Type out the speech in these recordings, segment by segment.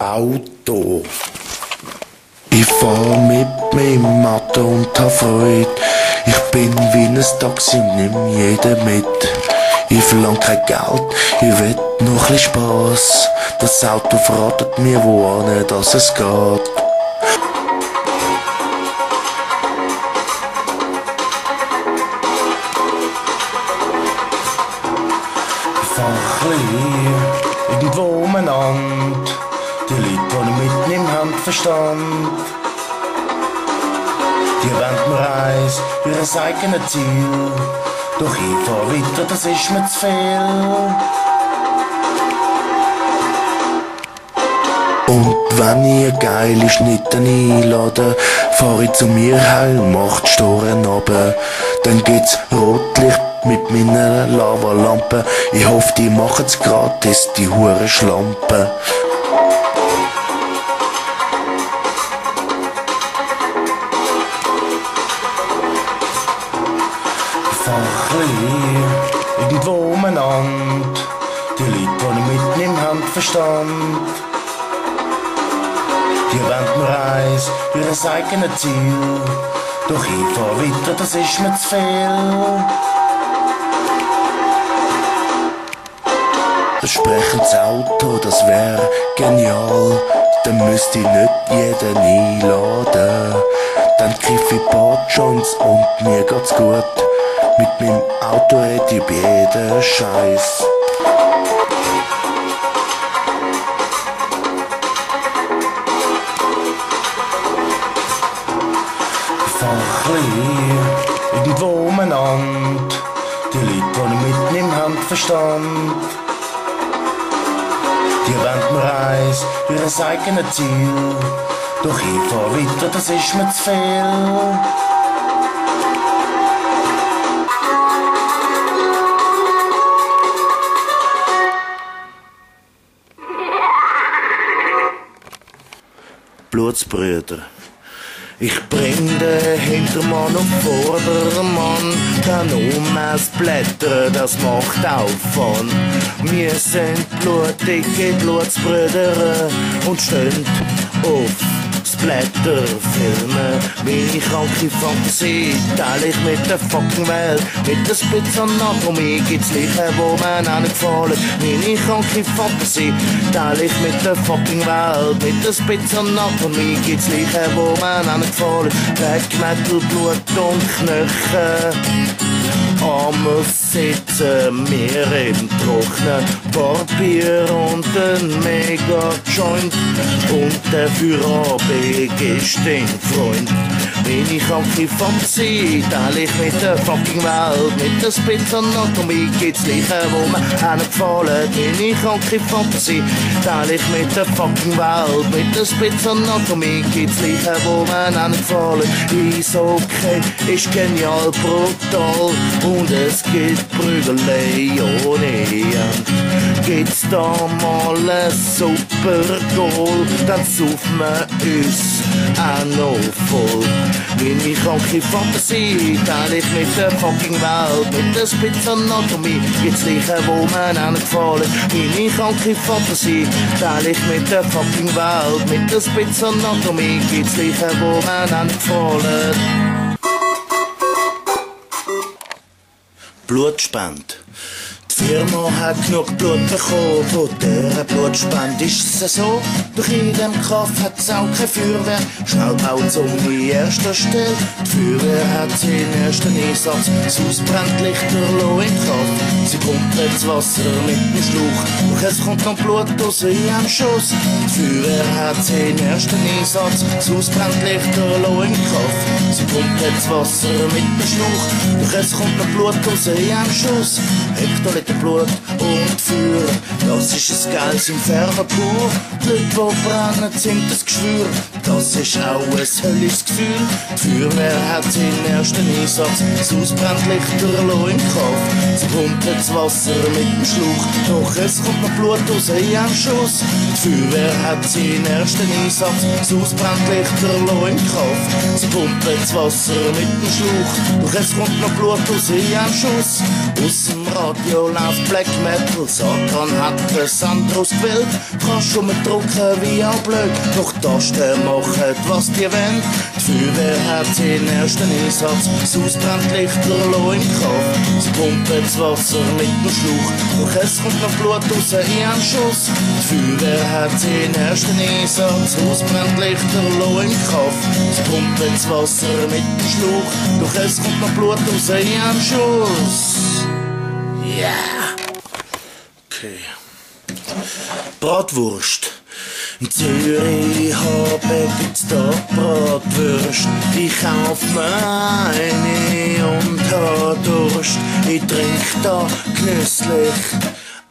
Auto. Ich fahr mit meinem Auto und hab Freude. Ich bin wie ein Taxi, nimm jeden mit. Ich verlang kein Geld, ich will noch ein bisschen Spaß. Das Auto verratet mir, wohin dass es geht. Irgendwo umeinander, die Leute, die ich mitnehme, haben Verstand. Die wollen mir eins, ihres eigenen Ziel. Doch ich fahr weiter, das ist mir zu viel. Und wenn ich geile Schnitte einlade, fahr ich zu mir heim, 8 Stunden runter. Dann geht's Rotlicht mit meiner Lavalampe. Ich hoffe, die machen's gratis, die Hurenschlampe. Fachli, irgendwo umeinander. Die Leute, die ich mitnehme, haben Verstand. Die wollen mir eins, ihres eigenen Ziel. Doch ich fahr weiter, das ist mir zu viel. Sprechendes Auto, das wär genial. Dann müsste ich nicht jeden einladen. Dann kiff ich Patschons und mir geht's gut. Mit meinem Auto red ich bei jedem Scheiß. Ich fahr ein irgendwo umeinander. Die Leute, die ich mitnehme, haben Verstand. Die wollen mir eins, ihres eigenen Ziel. Doch ich fahr weiter, das ist mir zu viel. Bluetsbrüeder. Ich bring den Hintermann und Vordermann, dann Blätter, das macht Aufwand. Wir sind blutige Blutsbrüder und stehen auf Splatterfilme. Meine kranke Fantasie teile ich mit der fucking Welt. Mit der Spitze und Nachkommen gibt's Leichen, wo mir nicht gefallen. Meine kranke Fantasie teile ich mit der fucking Welt. Mit der Spitze und Nachkommen gibt's Leichen, wo mir nicht gefallen. Black Metal, Blut und Knöchel. Arme sitzen wir im trockenen Barbier und ein Mega-Joint. Und der Feierabend ist dein Freund. Meine kranke Fantasie teile ich mit der fucking Welt. Mit der Spitze und Anatomie gibt's Leichen, wo mir nicht gefallen. Meine kranke Fantasie teile ich mit der fucking Welt. Mit der Spitze und Anatomie gibt's Leichen, wo mir nicht gefallen. Eishockey ist genial, brutal. Und es gibt Prügelei ohne Ende. Gibt's da mal ein super Goal, dann saufen wir uns auch noch voll. Meine kranke Fantasie teile ich mit der fucking Welt. Mit der Spitzenanatomie gibt's Leichen, wo mir nicht gefallen. Meine kranke Fantasie teile ich mit der fucking Welt. Mit der Spitzenanatomie gibt's Leichen, wo mir nicht gefallen. Bluetspend. Die Firma hat genug Blut bekommen, von dieser Blutspende ist es so. Doch in dem Kaff hat es auch keine Feuerwehr, Schnellbaut um die erste Stelle. Die Feuerwehr hat seinen ersten Einsatz, das Haus brennt lichterloh im Kaff. Sie kommt ins Wasser mit dem Schlauch, doch es kommt noch Blut aus ihrem Schuss. Die Feuerwehr hat seinen ersten Einsatz, das Haus brennt lichterloh im Kaff. Sie kommt ins Wasser mit dem Schlauch, doch es kommt noch Blut aus ihrem Schuss. Hektoliter Blut und Feuer, das ist ein Geld im Färben pur. Die Leute, die brennen, sind das Geschwür, das ist auch ein höllisches Gefühl. Die Feuerwehr hat seinen ersten Einsatz, das Haus brennt lichterloh im Kopf. Sie kommt ins Wasser mit dem Schlauch, doch es kommt noch Blut aus ihrem Schuss. Die Feuerwehr hat seinen ersten Einsatz, das Haus brennt lichterloh im Kopf. Sie kommt ins Wasser mit dem Schlauch, doch es kommt noch Blut aus ihrem Schuss. Aus dem Radio läuft Black Metal. Metal, Satan hat den Sand ausgewählt. Kannst du umdrucken wie ein Blöd, doch die Tasten machen, was die wollen. Die Feuerwehr hat den ersten Einsatz, das ausbrennt Lichterloh im Kopf. Sie pumpen das Wasser mit dem Schlauch, doch es kommt noch Blut raus in einen Schuss. Die Feuerwehr hat den ersten Einsatz, das ausbrennt Lichterloh im Kopf. Sie pumpen das Wasser mit dem Schlauch, doch es kommt noch Blut raus in einen Schuss. Yeah. Okay. Bratwurst. In Zürich habe gibt's da Bratwurst. Ich kauf mir eine und habe Durst. Ich trink da genüsslich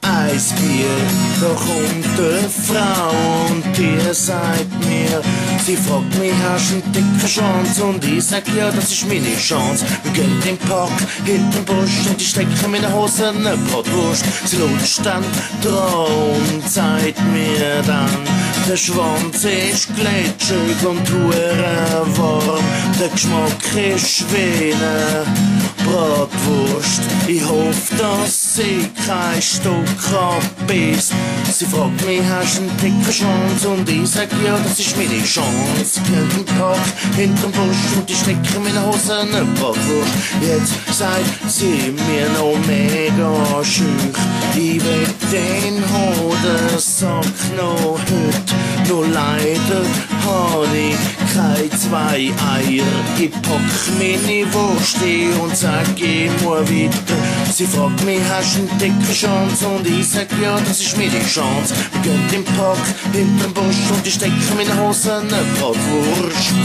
Eisbier. Da kommt eine Frau und die sagt mir, sie fragt mich, hast du einen dicken Schwanz? Und ich sag, ja, das ist meine Chance. Wir gehen im Park, hinterm Busch und ich stecke meine Hose in eine Bratwurst. Sie lutscht dann dran und zeigt mir dann, der Schwanz ist glitschig und hure warm. Der Geschmack ist wie eine Bratwurst. Ich hoffe, dass sie kein Stück abbeißt. Sie fragt mich, hast du einen dicken Schwanz? Und ich sag, ja, das ist meine Chance. Ich geh im Park, hinterm Busch und ich stecke meine Hose in eine Bratwurst. Jetzt sagt sie mir noch mega schüch. Ich will den Hodensack noch heute. Nur leider hab ich keine zwei Eier. Ich pack meine Wurst ein und sag, ich muss weiter. Sie fragt mich, hast du einen dicken Schwanz? Und ich sag, ja, das ist meine Chance. Wir gehen im Park, hinterm Busch und ich stecke meine Hose in eine Bratwurst.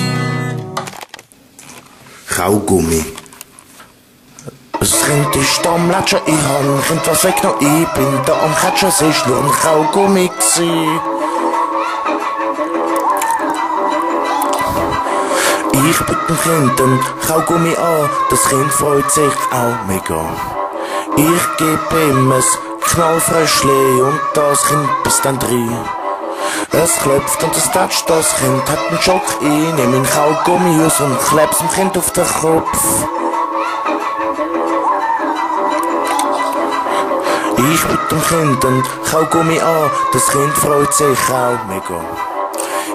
Chaugummi. Das Kind ist am Latschen, ich hab ein Kind was weggenommen. Ich bin da am Katschen, es ist nur ein Chaugummi gewesen. Ich biete dem Kind ein Chaugummi an, das Kind freut sich auch mega. Ich geb ihm ein Knallfröschli und das Kind bis dann drin. Es klopft und es tätscht, das Kind hat einen Schock. Ich nehm ein Chaugummi aus und kleb's dem Kind auf den Kopf. Ich biete dem Kind ein Chaugummi an, das Kind freut sich auch mega.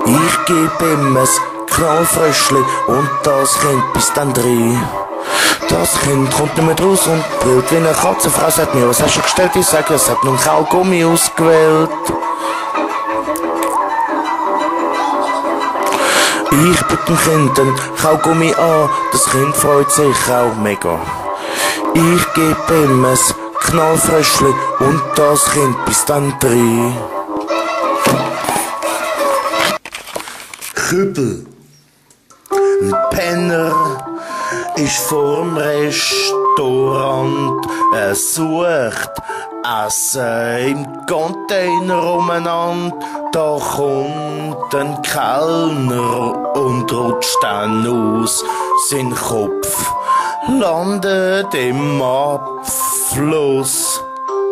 Ich geb ihm ein Knallfröschli und das Kind bis dann drin. Das Kind kommt nicht mehr raus und brüllt wie eine Katze. Frau sagt mir, was hast du gestellt? Ich sage, es hat nur einen Kaugummi ausgewählt. Ich biete dem Kind einen Kaugummi an, das Kind freut sich auch mega. Ich gebe ihm ein Knallfröschli und das Kind bis dann drin. Chübel. Ein Penner ist vorm Restaurant, er sucht Essen im Container umeinander. Da kommt ein Kellner und rutscht dann aus. Sein Kopf landet im Abfluss.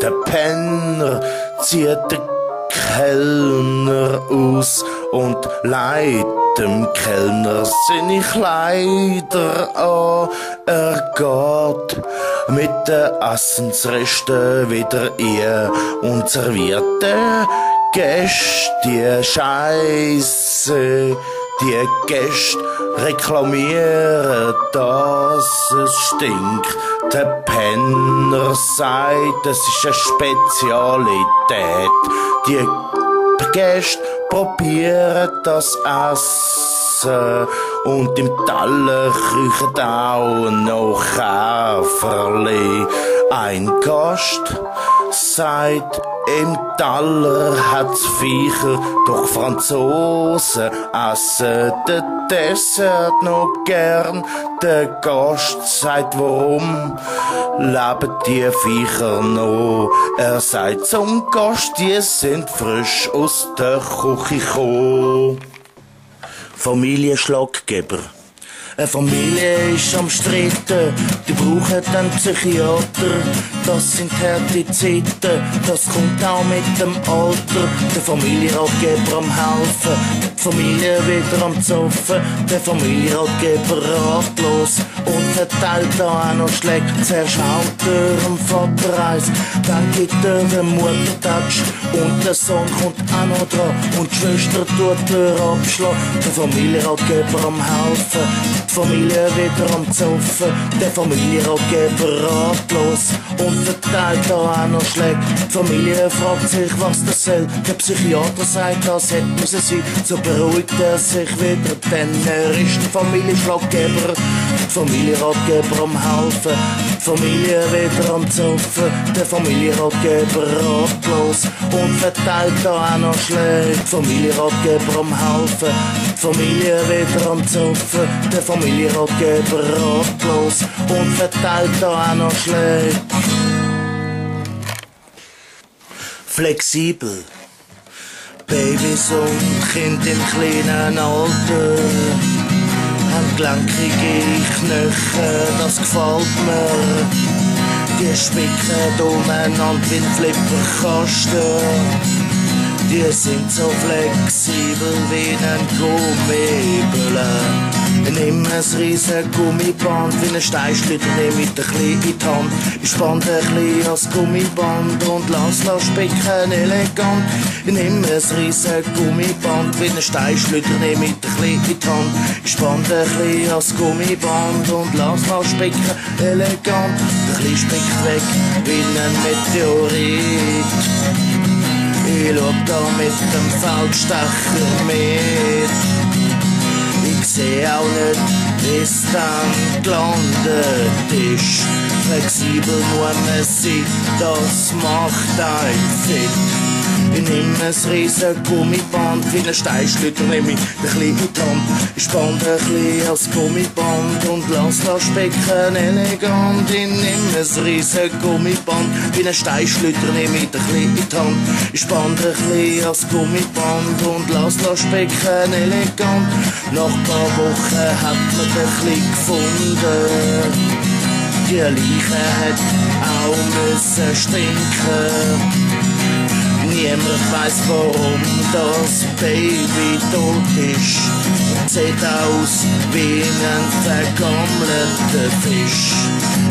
Der Penner zieht den Kellner aus und leiht dem Kellner seine Kleider an. Er geht mit den Essensresten wieder ihr und serviert den Gästen die Scheiße. Die Gäste reklamieren, dass es stinkt. Der Penner sagt, es ist eine Spezialität. Die Gäste probieren das Essen und im Teller kriechen auch noch Käferli. Ein Gast sagt, im Teller hat's Viecher, doch Franzosen essen den Dessert noch gern. Der Gast sagt, warum leben die Viecher noch? Er sagt zum Gast, die sind frisch aus der Küche gekommen. Familieschlaggeber. Eine Familie ist am Streiten, die brauchen einen Psychiater. Das sind harte Zeiten, das kommt auch mit dem Alter. Der Familienratgeber am Helfen, die Familie wieder am Zoffen. Der Familienratgeber ratlos und verteilt da auch noch Schläge. Zuerst haut er dem Vater eins, dann gibt er den Muttertatsch. Und der Sohn kommt auch noch dran und die Schwester tut er abschlagen. Der Familienratgeber am Helfen, die Familie wieder am Zoffen. Der Familienratgeber ratlos und verteilt da auch noch Schläge. Die Familie fragt sich, was das soll. Der Psychiater sagt, das hätte müssen sein. So beruhigt er sich wieder, denn er ist ein Familienschlaggeber. Die Familienratgeber am Helfen, die Familie wieder am Zoffen. Der Familienratgeber ratlos und verteilt da auch noch Schläge. Die Familienratgeber am Helfen, die Familie wieder am Zoffen. Der Familienratgeber ratlos und verteilt da auch noch Schläge. Flexibel. Babys und Kinder im kleinen Alter haben gelenkige Knöchel, das gefällt mir. Die spicken umeinander wie ein Flipperkasten. Die sind so flexibel wie ein Gummibülle. Nimm ein riesen Gummiband, wie ein Steinschleuder nehm ich den Kleinen in die Hand. Ich spann den Kleinen als Gummiband und lass spicken elegant. Nimm ein riesen Gummiband, wie ein Steinschleuder nehm ich den Kleinen in die Hand. Ich spann den Kleinen als Gummiband und lass spicken elegant. Der Kleine spickt weg wie ein Meteorit. Ich schau da mit dem Feldstecher mit. Ich seh auch nicht, wie's dann gelandet ist. Flexibel muss man sein, das macht einen fit. Ich nimm ein riesen Gummiband, wie ein Steinschleuder nehm ich den Kleinen in die Hand. Ich spann den Kleinen als Gummiband und lass spicken elegant. Ich nimm ein riesen Gummiband, wie ein Steinschleuder nehm ich den Kleinen in die Hand. Ich spann den Kleinen als Gummiband und lass spicken elegant. Nach ein paar Wochen hat man den Kleinen gefunden. Die Leiche hat auch müssen stinken. Niemand weiss, warum das Baby tot ist. Sieht aus wie ein vergammelter Fisch.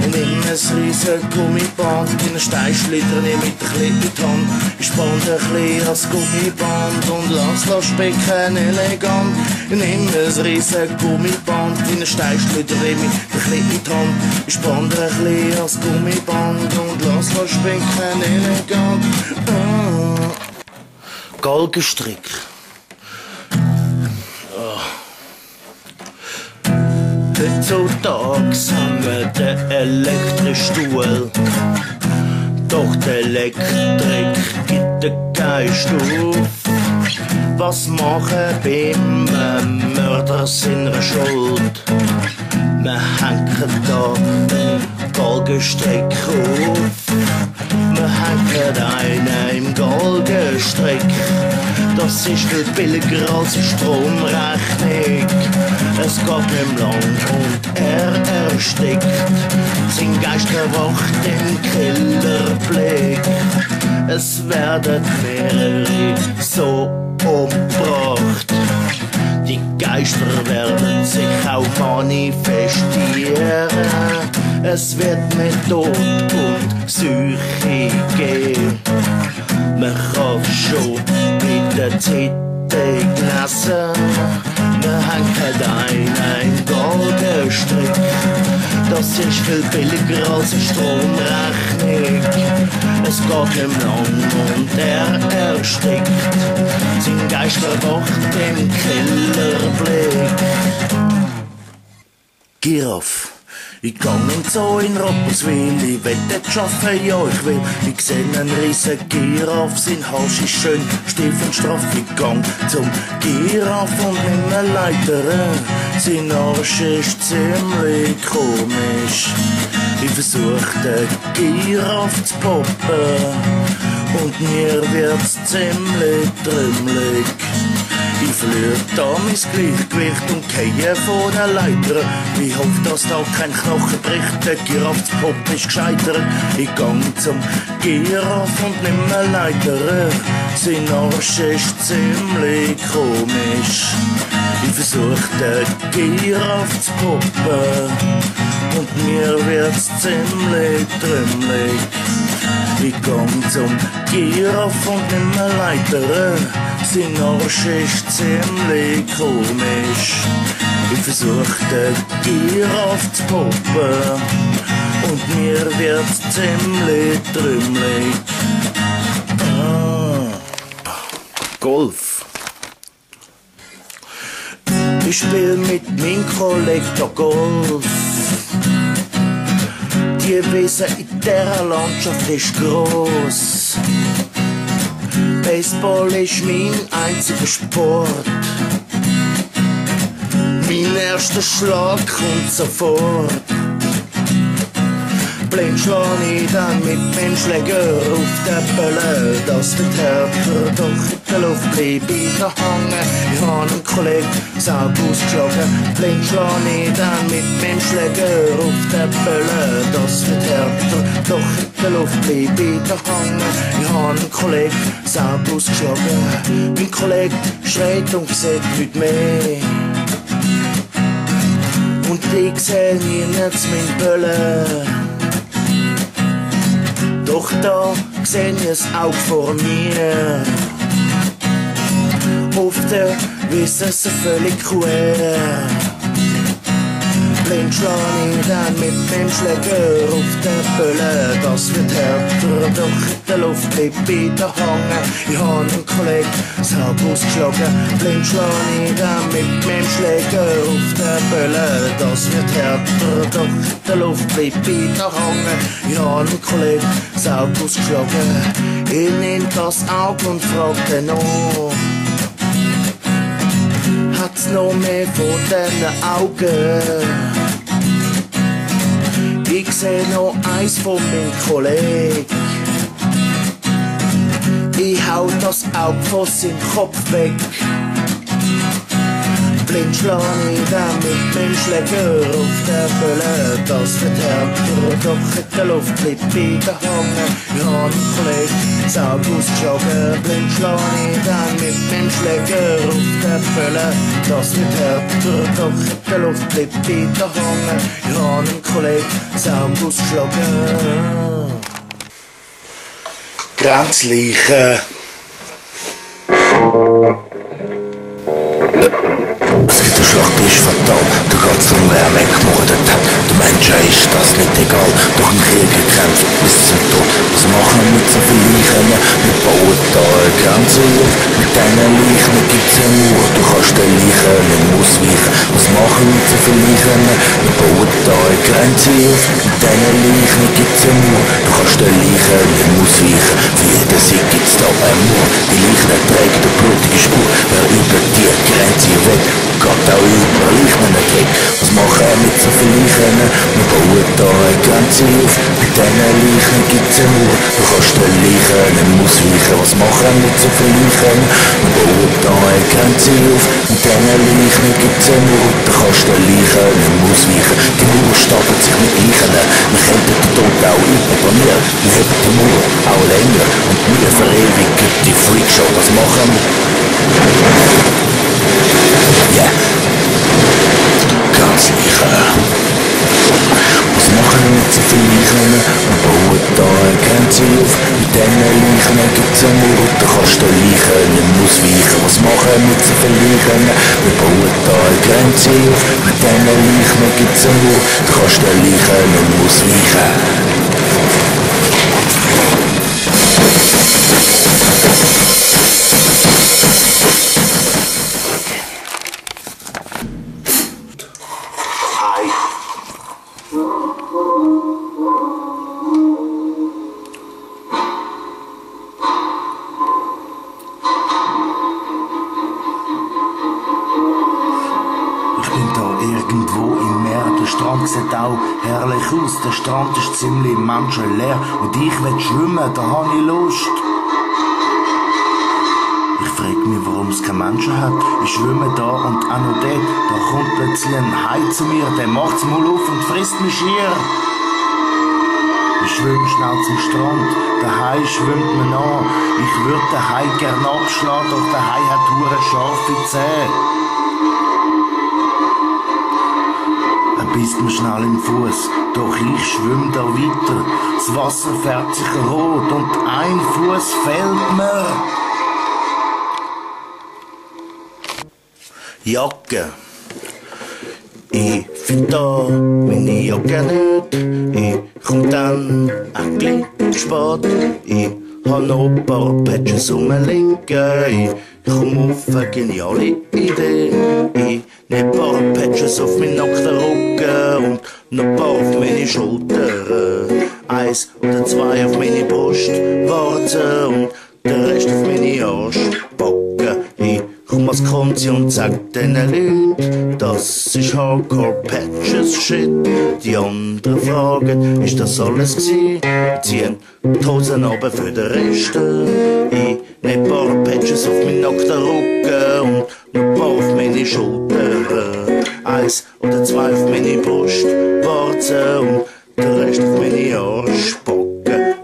Nimm ein riesen Gummiband, in ein Steinschleuder nehm ich den Kleinen in die Hand. Ich spann den Kleinen als Gummiband und lass spicken elegant. Nimm ein riesen Gummiband, in ein Steinschleuder nehm ich den Kleinen in die Hand. Ich spann den Kleinen als Gummiband und lass spicken elegant. Galgestrick. Heutzutage haben wir den Elektrostuhl. Doch die Elektrik gibt den Geist auf. Was machen beim Mörder seiner Schuld? Wir hängen da den Galgestrick auf. Wir hängen einen im Galgestrick. Das ist viel billiger als die Stromrechnung. Es geht nicht lang und er erstickt. Sein Geist erwacht im Killerblick. Es werden mehrere so umgebracht. Die Geister werden sich auch manifestieren. Es wird mit Tod und Psyche gehen. Man kann schon mit der Zeitung lesen. Wir hängen einen im Galgenstrick. Das ist viel billiger als die Stromrechnung. Es geht ihm lang und er erstickt. Sein Geist erwacht im Killerblick. Giraff. Ich gang in Zoo in Rapperswil, ich will dort arbeiten, ja ich will. Ich seh einen riesen Giraff, sein Hals ist schön, steif und straff. Ich gang zum Giraff und nimm mir Leiter. Sein Arsch ist ziemlich komisch. Ich versuch den Giraff zu poppen und mir wird's ziemlich trümmelig. Die flirrt da mein Gleichgewicht und gehe von der Leiter. Ich hoffe, dass da kein Knochen bricht, der Giraffspop ist gescheitert. Ich gang zum Giraff und nimm mir Leiter. Sein Arsch ist ziemlich komisch. Ich versuch den Giraff zu poppen und mir wird's ziemlich trümmelig. Ich gang zum Giraff und nimm mir Leiter. Sein Arsch ist ziemlich komisch. Ich versuch den Giraff zu poppen und mir wird's ziemlich trümmelig. Golf. Ich spiel mit meinem Kollegen Golf. Die Wiese in dieser Landschaft ist gross. Baseball ist mein einziger Sport. Mein erster Schlag kommt sofort. Blind schlag ich dann mit meinem Schläger auf den Böllen, dass der Körper doch in der Luft bleibt. Ich kann hängen, ich habe einen Kollegen sauber ausgeschlagen. Blind schlag ich dann mit meinem Schläger auf den Böllen, dass der Körper doch in der Luft bleibt. Ich kann hängen, ich habe einen Kollegen sauber ausgeschlagen. Mein Kollege schreit und sieht nichts mehr. Und ich sehe nirgends meinen Böllen. Doch da seh ich's auch vor mir. Auf der Wiese ist völlig quer. Blind schlag ich dann mit dem Schläger auf den Böllen, das wird härter, doch in der Luft bleibt wieder hängen. Ich hab einen Kollegen sauber ausgeschlagen. Blind schlag ich dann mit dem Schläger auf den Böllen, das wird härter, doch in der Luft bleibt wieder hängen. Ich hab einen Kollegen sauber ausgeschlagen. Ich nehm das Auge und frag den noch. Hat's noch mehr von diesen Augen? Ich seh noch eins von meinem Kollegen. Ich hau das Auge von seinem Kopf weg. Blind schlag ich dann mit meinem Schläger auf den Böllen, das wird härter, doch in der Luft bleibt wieder hängen. Ich hab einen Kollegen sauber ausgeschlagen. Blind schlag ich dann mit meinem Schläger auf den Böllen, das wird härter, doch in der Luft bleibt wieder hängen. Ich hab einen Kollegen sauber ausgeschlagen. Grenzleichen. Die Schlacht ist fatal, da geht's um wer mehr gemordet hat. Der Menschheit ist das nicht egal, doch im Krieg gekämpft bis zum Tod. Was machen wir mit so vielen Leichen? Wir bauen da eine Grenze auf, mit diesen Leichen gibt's ja nur, du kannst den Leichen nicht ausweichen. Was machen wir mit so vielen Leichen? Wir bauen da eine Grenze auf, mit diesen Leichen gibt's ja nur, du kannst den Leichen nicht ausweichen. Für jeden Sieg gibt's da einen Mur, die Leichen trägt eine blutige Spur. Wer über die Grenze weg, geht auch über Leichen weg. Was machen wir mit so vielen Leichen? Wir bauen da eine Grenze auf, mit diesen Leichen gibt's eine Mur, du kannst den Leichen nicht ausweichen. Was machen wir mit so vielen Leichen? Wir bauen da eine Grenze auf, mit diesen Leichen gibt's eine Mur, du kannst den Leichen nicht ausweichen. Die Mauer stapelt sich mit Leichen, wir könnten den Tod auch überplanen. Wir hätten die Mauer auch länger und wir verewigen die Freakshow. Was machen wir? Ja. Ganz sicher. Was machen wir mit so vielen Leichen? Wir bauen da eine Grenze auf, mit diesen Leichen gibt's eine Mauer, da kannst du Leichen nicht ausweichen. Was machen wir mit so vielen Leichen? Wir bauen da eine Grenze auf, mit diesen Leichen gibt's eine Mauer, da kannst du Leichen nicht ausweichen. Der Strand ist ziemlich menschenleer und ich will schwimmen, da habe ich Lust. Ich frag mich, warum's kein Mensch hat. Ich schwimme da und an und da kommt plötzlich ein Hai zu mir, der macht's mal auf und frisst mich hier. Ich schwimm schnell zum Strand, der Hai schwimmt mir nach. Ich würd den Hai gern abschlagen, doch der Hai hat hure scharfe Zähne. Er beißt mir schnell im Fuß, doch ich schwimm da weiter. Das Wasser färbt sich rot und ein Fuß fällt mir. Jacke. Ich find da meine Jacke nicht. Ich komm dann ein Klinken spät. Ich hab noch ein paar Patches rumliegen. Ich komm auf eine geniale Idee. Ich nehm ein paar Patches auf meinen nackten Rücken und noch ein paar auf meine Schultern. Eins oder zwei auf meine Brustwarze und der Rest auf meine Arschbacken. Ich komm als Konzi und sag den Leuten, das ist Hardcore Patches Shit. Die anderen fragen, ist das alles gsi? Ziehen die Hosen runter für den Rest. Ich nehm ein paar Patches auf meinen nackten Rücken und noch ein paar auf meine Schultern. Eins oder zwei auf meine Brustwarze und der Rest auf meine Arschbacken.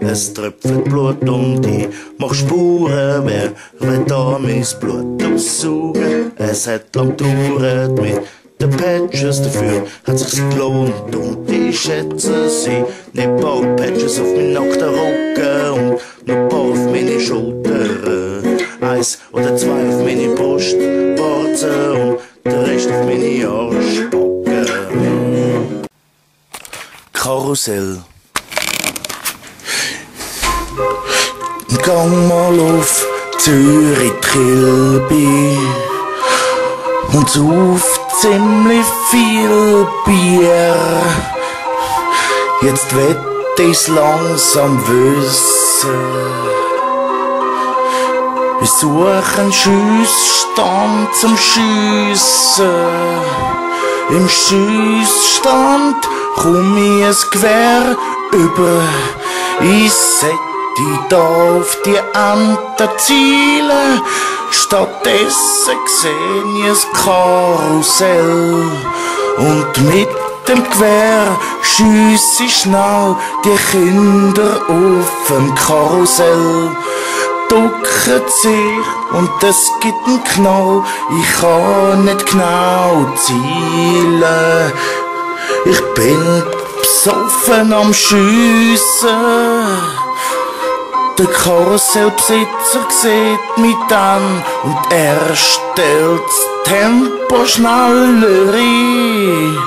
Es tröpfelt Blut und ich mach Spuren, wer will da mein Blut aussaugen? Es hat lang gedauert mit den Patches, dafür hat sich's gelohnt und ich schätze sie. Nehm ein paar Patches auf meinen nackten Rücken und noch ein paar auf meine Schultern. Eins oder zwei auf meine Brustwarze und der Rest auf meine Arschbacken. Karussell. Gang mal auf Zürich Kilby und sauf ziemlich viel Bier. Jetzt wett ich's langsam wissen. Ich such einen Schiessstand zum Schiessen. Im Schiessstand komm ich ein Gewehr über. Ich seh die da auf die Enten zielen, stattdessen seh ich ein Karussell. Und mit dem Gewehr schiess ich schnell die Kinder auf dem Karussell. Ducken sich und es gibt einen Knall, ich kann nicht genau zielen. Ich bin besoffen am Schiessen. Der Karussellbesitzer sieht mich dann und er stellt das Tempo schneller ein.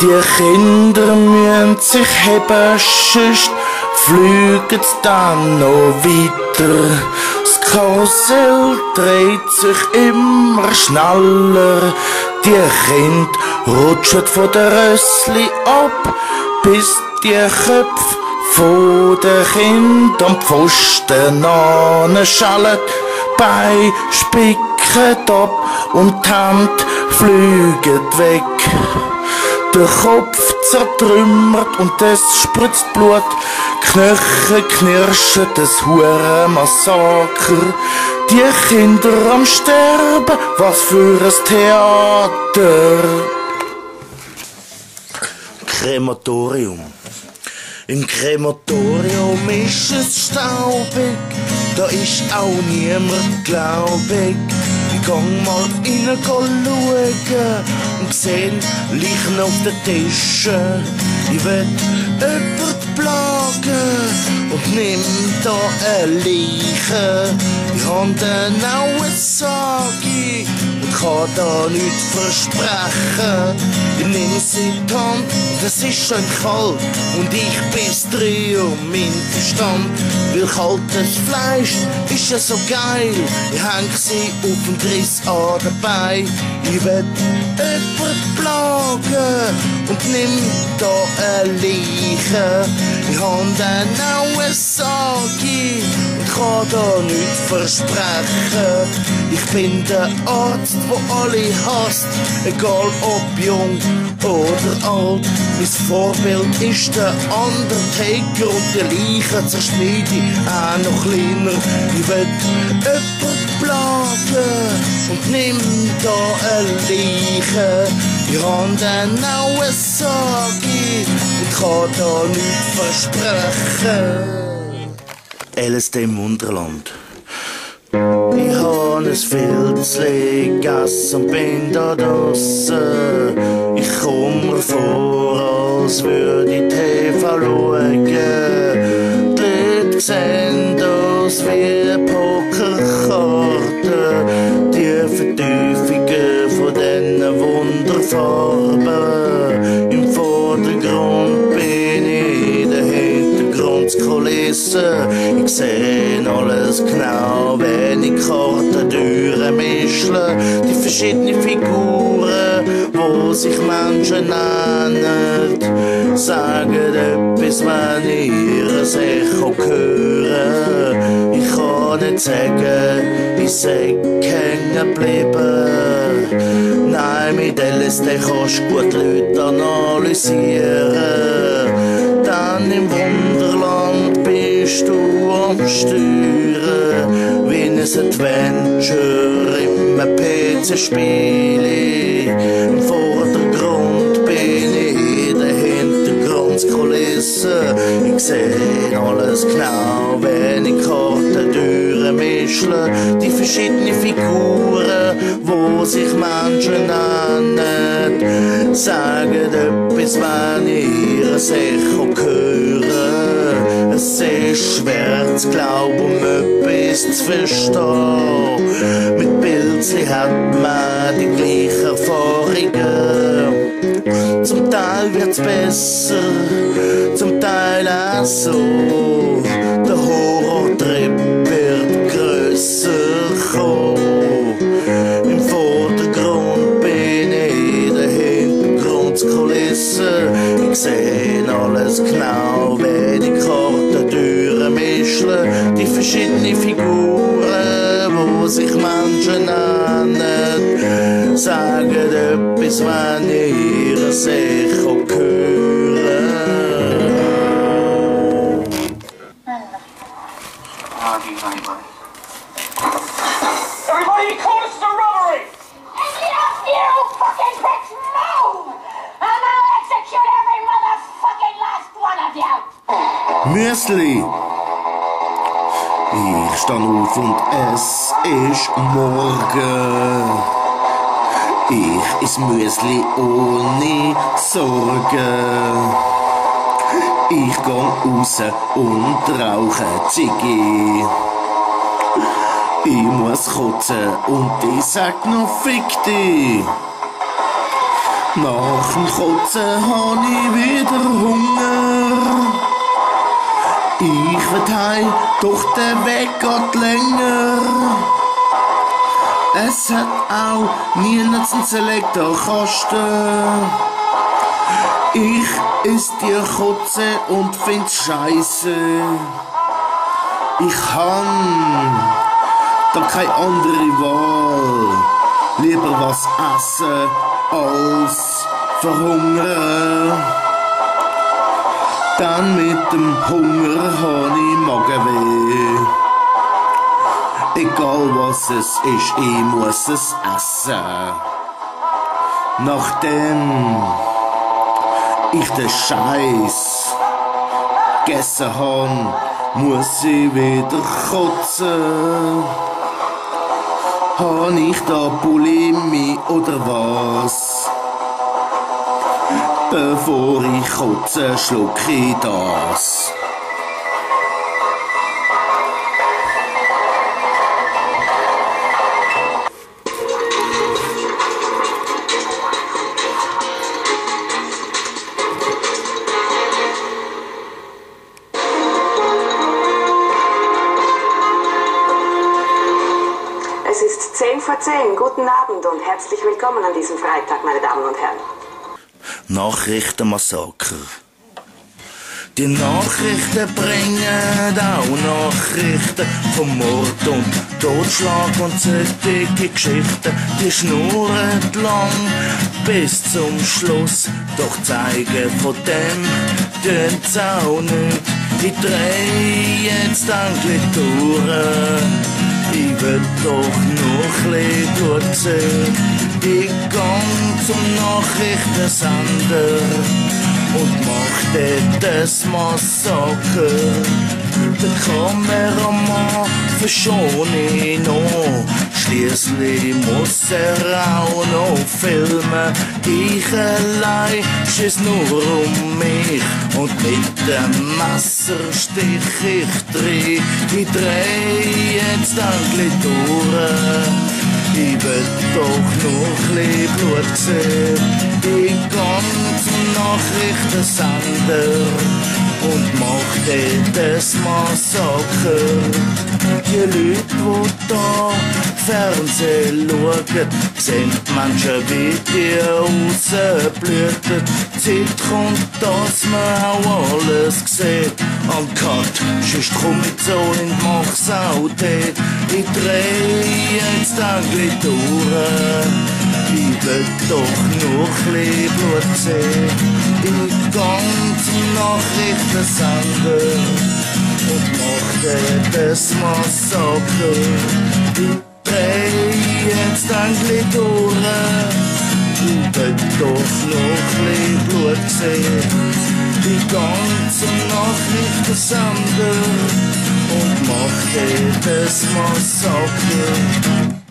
Die Kinder müssen sich heben, sonst fliegen sie dann noch weiter. Das Karussell dreht sich immer schneller. Die Kinder rutschen von den Rössli ab, bis die Köpfe von den Kindern am Pfosten anschellen, Beine spicken ab und die Hände fliegen weg. Der Kopf zertrümmert und es spritzt Blut, Knochen knirschen, das Hurenmassaker. Die Kinder am Sterben, was für ein Theater. Krematorium. Im Krematorium ist es staubig, da ist auch niemand glaubig. Ich gang mal rein schauen und seh Leichen auf den Tischen. Ich will jemand plagen und nimm da eine Leiche. Ich hab den auch eine Sage und kann da nichts versprechen. Ich nehm sie in die Hand und es ist schon kalt und ich bin's drei um meinen Verstand. Weil kaltes Fleisch ist ja so geil, ich häng sie auf den Riss an den Beinen. Ich will jemand plagen und nimm da eine Leiche. Ich hab den auch eine Sage und kann da nichts versprechen. Ich find den Ort, wo alle hasst, egal ob jung oder alt. Mein Vorbild ist der Undertaker und die Leichen zerschneide ich auch noch kleiner. Ich will jemanden plagen und nimm da eine Leiche. Ich habe dann auch eine Sage und kann da nichts versprechen. LSD im Wunderland. Ich habe ein Filzli gegessen und bin da draussen. Ich komme mir vor, als würde ich TV schauen. Die Leute sehen das wie Pokerkarten. Die Vertiefungen von diesen Wunderfarben. Im Vordergrund bin ich in der Hintergrundkulisse. Ich sehe alles genau, wenn ich Karten durchmischle. Die verschiedenen Figuren, die sich Menschen nennen, sagen etwas, wenn ich ihre Sache höre. Ich kann nicht sagen, ich sei hängen geblieben. Nein, mit LSD kannst du gut Leute analysieren. Dann im Wunderland bist du am Steuern, wie ein Adventure im PC-Spiel. Im Vordergrund bin ich in der Hintergrundkulisse. Ich sehe alles genau, wenn ich Karten durchmischle. Die verschiedenen Figuren, wo sich Menschen nennen, sagen etwas, wenn ich ihre Sache höre. Es ist schwer zu glauben, um etwas zu verstehen. Mit Pilzli hat man die gleichen Erfahrungen. Zum Teil wird's besser, zum Teil auch so. Der Horrortrip wird grösser kommen. Im Vordergrund bin ich in der Hintergrundkulisse. Ich sehe alles genau, wenn ich Karten durchmischle. Die verschiedenen Figuren, wo sich Menschen nennen, sagen etwas, wenn ich ihre Sache höre. Everybody, call us the robbery! And get off here, you fucking pricks! Move! And I'll execute every motherfucking last one of you! Müesli! Ich stehe auf und es ist morgen. Ich is Müesli ohne Sorgen. Ich gehe raus und rauche Ziggy. Ich muss kotzen und ich sag noch fick dich. Nach dem Kotzen hab ich wieder Hunger. Ich will heim, doch der Weg geht länger. Es hat auch niemals einen Selektorkasten. Ich iss die Kotze und find's scheisse. Ich han da keine andere Wahl. Lieber was essen als verhungern. Dann mit dem Hunger hab ich Magenweh. Egal was es ist, ich muss es essen. Nachdem ich den Scheiß gegessen hab, muss ich wieder kotzen. Hab ich da Bulimie oder was? Bevor ich kotze, schluck ich das. Guten Abend und herzlich willkommen an diesem Freitag, meine Damen und Herren. Nachrichtenmassaker. Die Nachrichten bringen auch Nachrichten vom Mord und Totschlag und solche Geschichten. Die schnurren lang bis zum Schluss, doch zeigen von dem tönt's auch nicht. Ich dreh jetzt eigentlich durch. Ich will doch noch chli gut sehn. Ich gang zum Nachrichtensender und mach dort das Massaker. Den Kameramann verschone ich noch, schliesslich muss auch noch filmen. Ich allein schiess nur mich und mit dem Messer stich ich drin. Ich dreh jetzt endlich durch. Ich will doch noch chli Blut sehn. Ich gang zum Nachrichtensender und mach dort das Massaker. Die Leute, die da Fernsehen schauen, sehen die Menschen, wie die rausblüten. Die Zeit kommt, dass man auch alles sieht. Uncut, sonst komm ich so und mach's auch dort. Ich dreh jetzt endlich durch. Ich will doch nur chli Blut sehn. Ich gang zum Nachrichtensender und mach dort das Massaker. Ich dreh jetzt endlich durch. Ich will doch nur chli Blut sehn. Ich gang zum Nachrichtensender und mach dort das Massaker.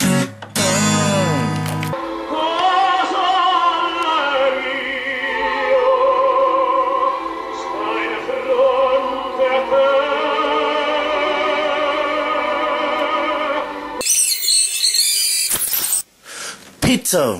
Pizza.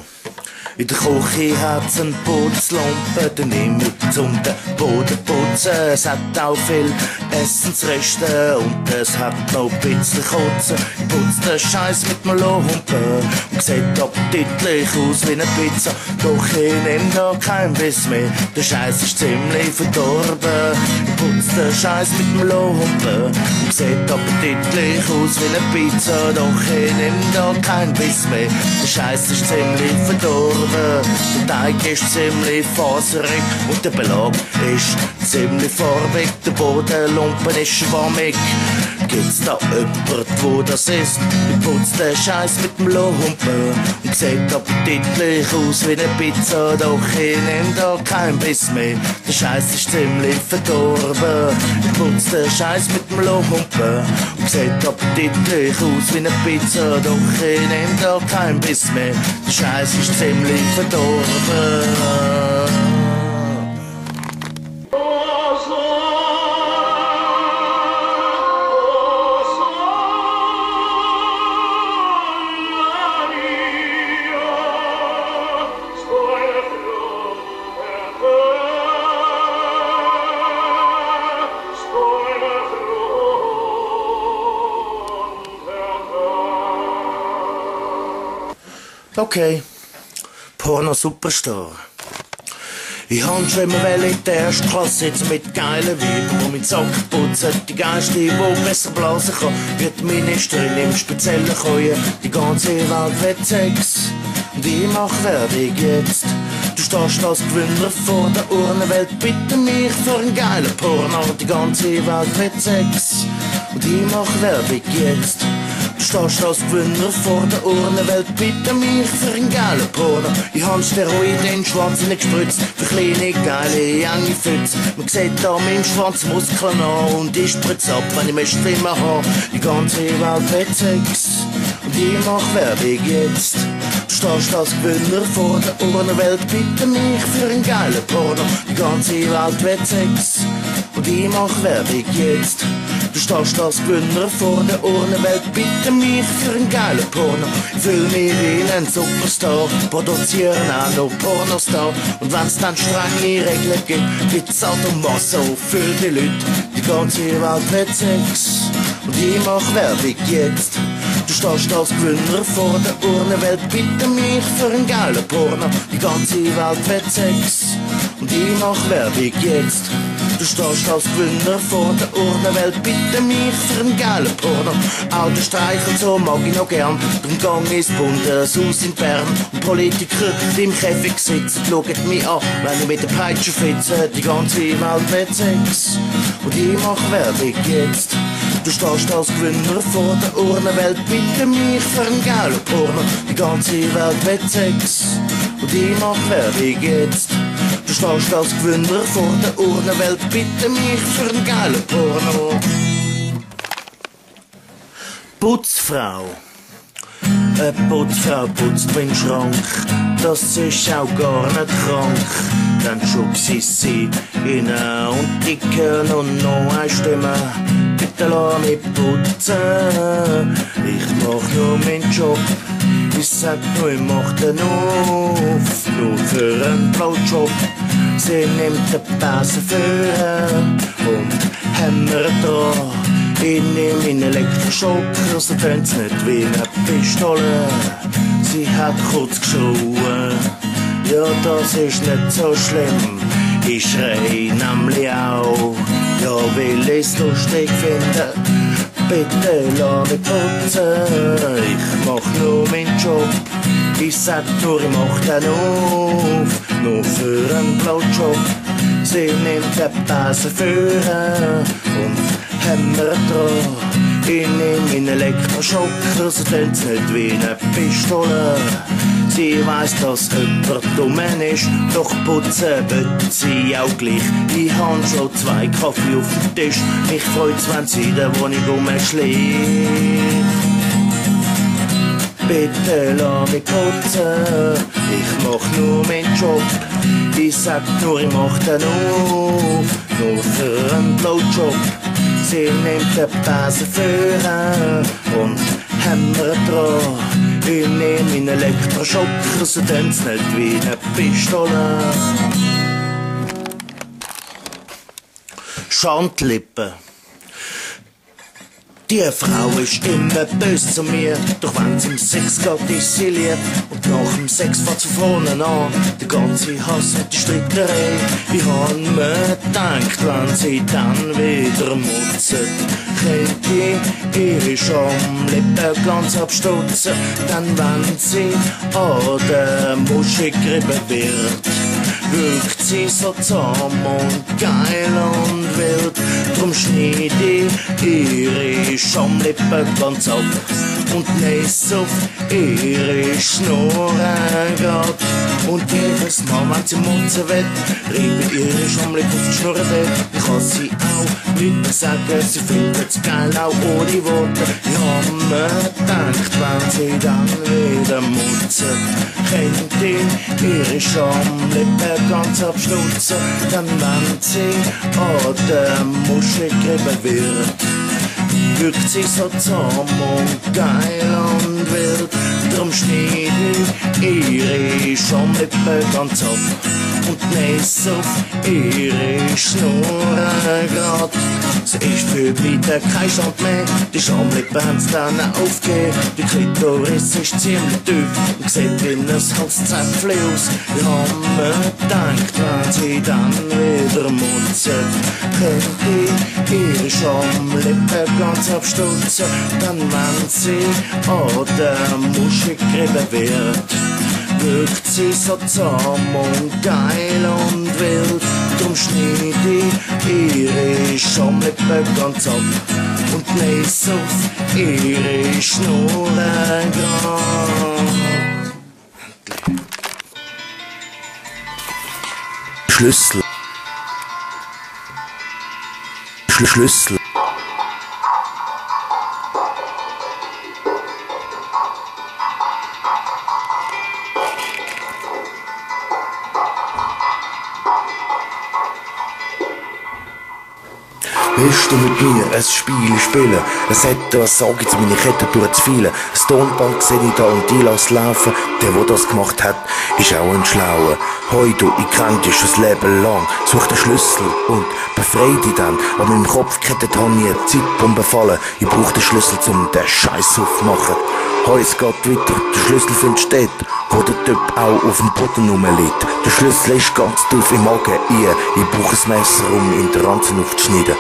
In der Küche hat's einen Putzlumpen, den nehm ich zum Boden putzen. Es hat auch viel Essensreste und es hat noch ein bisschen Kotzen. Ich putz den Scheiß mit dem Lumpen und sieht appetitlich aus wie eine Pizza. Doch ich nehm da kein Biss mehr, der Scheiß ist ziemlich verdorben. Ich putz den Scheiß mit dem Lumpen und sieht appetitlich aus wie eine Pizza. Doch ich nehm da kein Biss mehr, der Scheiß ist ziemlich verdorben. Der Teig ist ziemlich faserig und der Belag ist ziemlich farbig. Der Bodenlumpen ist schwammig. Gibt's da jemand, wo das ist? Ich putz den Scheiß mit dem Lumpen und sieht appetitlich aus wie eine Pizza. Doch ich nehm da kein Biss mehr, der Scheiß ist ziemlich verdorben. Ich putz den Scheiß mit dem Lumpen und sieht appetitlich aus wie eine Pizza. Doch ich nehm da kein Biss mehr, der Scheiß ist ziemlich verdorben. Okay, Porno-Superstar. Ich han schon immer in der ersten Klasse jetzt mit geilen Weibern, die mit Socken putzen, die Geister, die besser blasen kann, wird die Ministerin im speziellen Keuen, die ganze Welt will Sex, und ich mach Werbung jetzt. Du stehst als Gewinner vor der Urnenwelt, bitte mich für einen geilen Porno, die ganze Welt will Sex, und ich mach Werbung jetzt. Du stehst als Gewinner vor der Urnenwelt, bitte mich für einen geilen Porno. Ich han Steroide in den Schwanz hineingespritzt, für kleine, geile, enge Fütze. Man sieht da meinem Schwanz Muskeln an und ich spritz ab, wenn ich mich schlimmer habe. Die ganze Welt will Sex und ich mach Werbung jetzt. Du stehst als Gewinner vor der Urnenwelt, bitte mich für einen geilen Porno. Die ganze Welt will Sex und ich mach Werbung jetzt. Du stehst als Gewinner vor der Urnenwelt, bitte mich für einen geilen Porno. Ich fühl mich wie ein Superstar, produzieren auch noch Pornostar. Und wenn's dann strenge Regeln gibt, gibt's Sadomaso für die Leute. Die ganze Welt will Sex und ich mach Werbung jetzt. Du stehst als Gewinner vor der Urnenwelt, bitte mich für einen geilen Porno. Die ganze Welt will Sex und ich mach Werbung jetzt. Du stehst als Gewinner vor der Urne, weil bitte mich für einen gelben Porno. Auch den Streich und so mag ich noch gern, drum gang ins Bundeshaus in Bern. Und Politiker, die im Käfig sitzen, schauen mich an, wenn ich mit der Peitsche fitze, die ganze Welt wird Sex. Und ich mach Werbung jetzt. Du stehst als Gewinner vor der Urne, weil bitte mich für einen gelben Porno. Die ganze Welt wird Sex. Und ich mach Werbung jetzt. Du stehst als Gewinner vor der Urne, weil bitte mich für einen geilen Porno. Putzfrau. Eine Putzfrau putzt meinen Schrank, das ist auch gar nicht krank. Dann schubst sie sie rein und die können und noch eine Stimme. Bitte lass mich putzen, ich mach nur meinen Job. Ich sag nur, ich mach den auf, nur für einen Blowjob. Sie nimmt den Besen und hämmert dran. Ich nehm meinen Elektroschocker, so tönt's nicht wie eine Pistole. Sie hat kurz geschrien, ja das ist nicht so schlimm. Ich schrei nämlich auch, ja weil ich's lustig finde. Bitte lass mich putzen, ich mach nur meinen Job. Ich sag nur, ich mach den auf, nur für einen Blowjob. Sie nimmt den Besen und hämmert dran. Ich nehm meinen Elektroschocker, so tönt's nicht wie eine Pistole. Sie weiss, dass jemand dumm ist, doch putzen wird sie auch gleich. Ich hab schon 2 Kaffee auf dem Tisch, mich freut's, wenn sie in der Wohnung rumschläft. Bitte lass mich putzen, ich mach nur meinen Job. Ich sag nur, ich mach den auf, nur für einen Blowjob. Sie nimmt den Besen vor und hämmert dran. Ich nehm meinen Elektroschocker, so tönt's nicht wie eine Pistole. Schandlippe. Die Frau ist immer böse zu mir, doch wenn's im Sex geht, ist sie lieb. Und nach dem Sex fährt sie vorne an, der ganze Hass und die Strickerei. Ich hab mir gedacht, wenn sie dann wieder mutzet, könnte ich ihre Schamlippe ganz abstutzen. Denn wenn sie an der Muschi gerieben wird, wirkt sie so zahm und geil und wild. Drum schneid ich ihre Schamlippe ganz ab und näss auf ihre Schnurren grad. Und jedes Mal, wenn sie mutzen will, reibe ihre Schamlippe auf die Schnurren dort. Ich kann sie auch nicht mehr sagen, sie findet's geil, auch ohne Worte. Ich hab mir gedacht, wenn sie dann wieder mutzen, könnte ich ihre Schamlippe ganz abschnutzen. Dann wenn sie an der Muschel gerieben wird, wirkt sie so zahm und geil und wild. Drum schneid ich ihre Schamlippe ganz ab und näss auf ihre Schnurren grad. Sie ist für beide kein Schand mehr, die Schamlippe haben's dann aufgegeben. Die Klitoris ist ziemlich tief und sieht wie ein Halszäpfchen aus. Ich hab mir gedacht, wenn sie dann wieder mutzen, könnte ich ihre Schamlippe ganz abstutzen. Dann wenn sie an der Muschi gerieben wird, wirkt sie so zahm und geil und wild. Drum schneid ich ihre Schamlippe ganz ab und näss auf ihre Schnurren grad. Schlüssel. Schlüssel. Willst du mit mir ein Spiel spielen? Es hätte was sage zu meine Kette durch zu viele. Das Tonband sehe ich da und die lass laufen. Der, wo das gemacht hat, ist auch ein Schlauer. Heute, ich kenn dich das Leben lang. Such den Schlüssel und befrei dich dann. An meinem Kopf kettet habe ich eine Zeitbombe fallen. Ich brauch den Schlüssel, um den Scheiß aufzumachen. Heute geht weiter, der Schlüssel findest du dort, wo der Typ auch auf dem Boden rumliegt. Der Schlüssel ist ganz tief im Magen, ich brauche ein Messer, um ihn den Ranzen aufzuschneiden.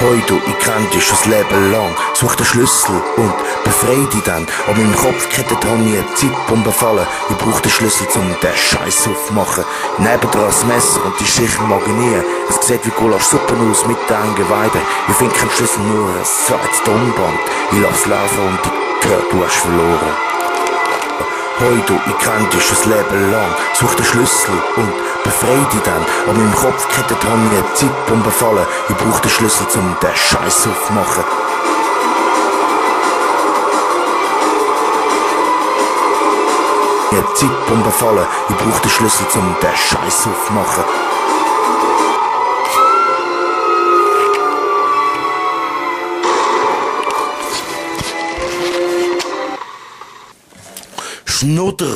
Heute, ich kenn dich das Leben lang, such den Schlüssel und befrei dich dann. An meinem Kopf kettet habe ich eine Zeitbombe fallen, ich brauche den Schlüssel, um den Scheiß aufzumachen. Nebendran das Messer und die Schicht im Magen nie. Es sieht wie Gulaschsuppe aus mit den engen Weiden. Ich finde keinen Schlüssel, nur ein zweites Tonband. Ich lasse laufen und du hast verloren. Heute, ich kenn dich das Leben lang. Such den Schlüssel und befrei dich dann. An meinem Kopf kettet habe ich eine Zeitbombe fallen. Ich brauch den Schlüssel, um den Scheiß aufzumachen. Eine Zeitbombe fallen. Ich brauch den Schlüssel, um den Scheiß aufzumachen. Schnudr.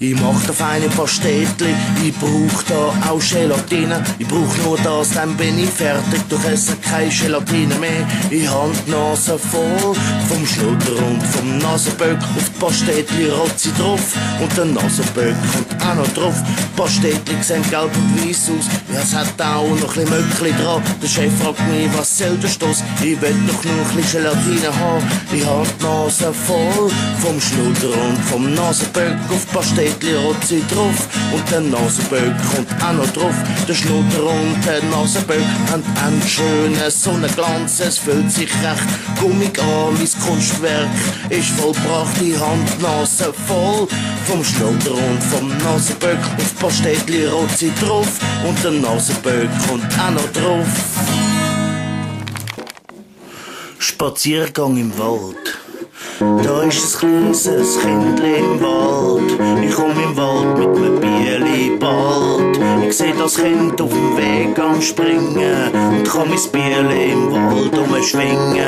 Ich mach da feine Pastetli, ich brauch da auch Gelatine. Ich brauch nur das, dann bin ich fertig, doch esse keine Gelatine mehr. Ich hab die Nase voll vom Schnudr und vom Nasenböck. Auf die Pastetli rollt sie drauf und der Nasenböck kommt auch noch drauf. Die Pastetli sehen gelb und weiss aus, ja, es hat auch noch ein Möckli dran. Der Chef fragt mich, was soll der Stoss? Ich will doch nur ein bisschen Gelatine haben. Ich hab die Nase voll vom Schnudr und vom Nasenböck. Auf die Pastetli rollt sie drauf und der Nasenböck kommt auch noch drauf. Der Schnudr und der Nasenböck haben einen schönen Sonnenglanz. Es fühlt sich recht gummig an, mein Kunstwerk ist vollbracht. Die Handnase voll vom Schnudr und vom Nasenböck. Auf die Pastetli rollt sie drauf und der Nasenböck kommt auch noch drauf. Spaziergang im Wald. Da ist ein kleines Kindli im Wald. Ich komm im Wald mit meinem Bierli bald. Ich seh das Kind auf dem Weg am Springen und kann mein Bierli im Wald umschwingen.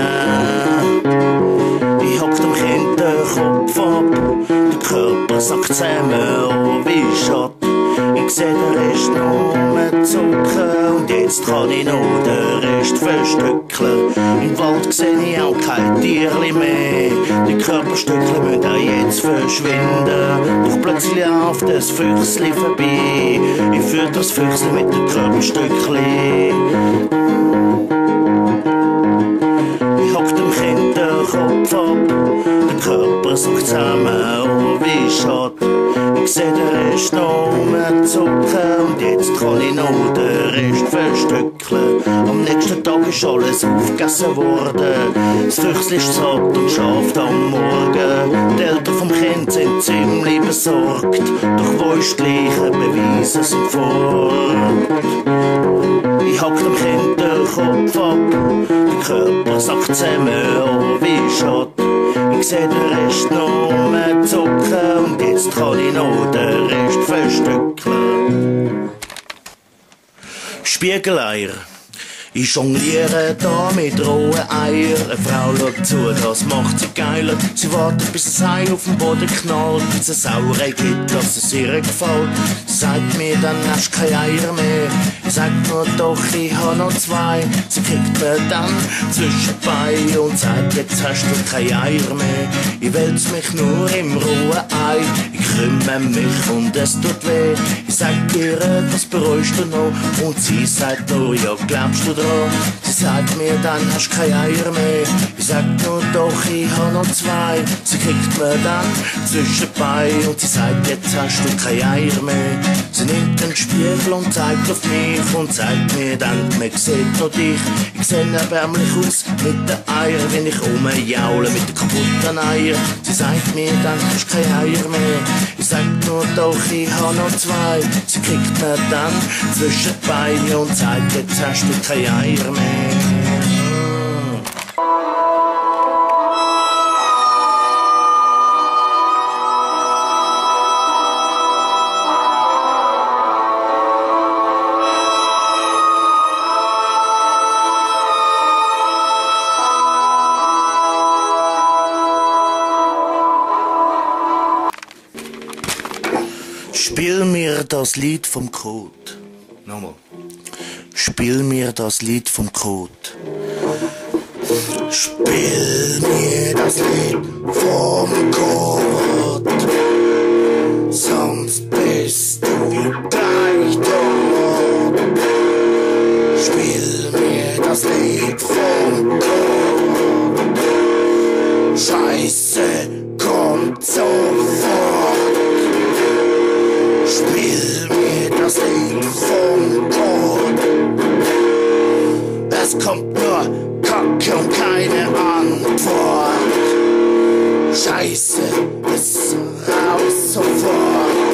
Ich hack dem Kind den Kopf ab, der Körper sackt zusammen, oh wie Schatt. Ich seh den Rest noch rumzucken und jetzt kann ich noch den Rest verstückeln. Im Wald seh ich auch kein Tierli mehr, die Körperstückchen müssen auch jetzt verschwinden. Doch plötzlich läuft ein Füchsli vorbei, ich führ das Füchsli mit den Körperstückchen. Ich hack dem Kind den Kopf ab, der Körper sackt zusammen, oh wie schad. Ich seh den Rest noch rumzucken und jetzt kann ich noch den Rest verstückeln. Am nächsten Tag ist alles aufgegessen worden, das Füchsli ist satt und schlaft am Morgen. Die Eltern vom Kind sind ziemlich besorgt, doch wo ist die Leiche? Beweise sind fort. Ich hack dem Kind den Kopf ab, der Körper sackt zusammen, oh wie schad. Ich seh den Rest noch rumzucken und jetzt kann ich noch den Rest verstückeln. Spiegeleier. Ich jongliere da mit rohen Eiern. Eine Frau schaut zu, das macht sie geiler. Sie wartet, bis das Ei auf dem Boden knallt, bis es Sauerei gibt, dass es ihr gefällt. Sie sagt mir, dann hast du keine Eier mehr. Ich sag nur, doch, ich hab noch zwei. Sie kriegt mir dann zwischen die Beine und sagt, jetzt hast du keine Eier mehr. Ich wälz mich nur im rohen Ei. Ich krümme mich und es tut weh. Ich sag ihr, das bereust du noch. Und sie sagt nur, ja, glaubst du? Sie sagt mir, dann hast du keine Eier mehr. Ich sag nur, doch, ich hab noch zwei. Sie kriegt mir dann zwischen die Beine und sie sagt, jetzt hast du keine Eier mehr. Sie nimmt den Spiegel und zeigt auf mich und zeigt mir dann, man sieht noch dich. Ich seh erbärmlich aus mit den Eiern, wenn ich rumjaule mit den kaputten Eiern. Sie sagt mir, dann hast du keine Eier mehr. Ich sag nur, doch, ich hab noch zwei. Sie kriegt mir dann zwischen die Beine und zeigt, jetzt hast du keine Eier mehr. Spiel mir das Lied vom Kot. Nochmal. Spiel mir das Lied vom Kot. Spiel mir das Lied vom Kot. Sonst bist du gleich tot. Spiel mir das Lied vom Kot. Scheiße kommt sofort. Spiel mir das Lied vom Kot. Es kommt nur Kacke und keine Antwort. Scheiße, ist raus sofort.